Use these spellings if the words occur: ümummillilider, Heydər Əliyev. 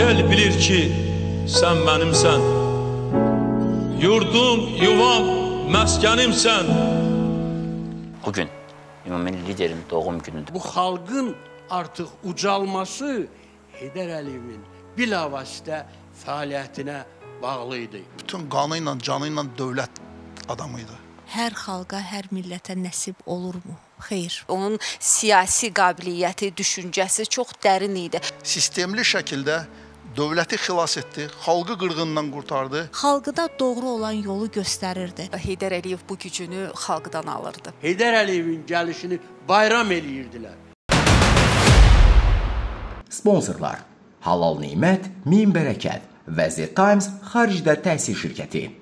El bilir ki sen benimsen, yurdum, yuvam, meskenimsen. O gün ümumi liderin doğum günüdür. Bu halkın artık ucalması Heydər Əliyevin bilavasitə fəaliyyətinə bağlıydı. Bütün qanıyla, canıyla dövlət adamıydı. Hər xalqa, hər millətə nəsib olurmu? Xeyr. Onun siyasi qabiliyyəti, düşüncəsi çox dərin idi. Sistemli şəkildə dövləti xilas etdi, xalqı qırğından qurtardı. Xalqına doğru olan yolu göstərirdi. Heydər Əliyev bu gücünü xalqdan alırdı. Heydər Əliyevin gəlişini bayram eləyirdilər. Sponsorlar: Halal Nemət, Min Bərəkət və The Times Xaricdə Təhsil Şirkəti.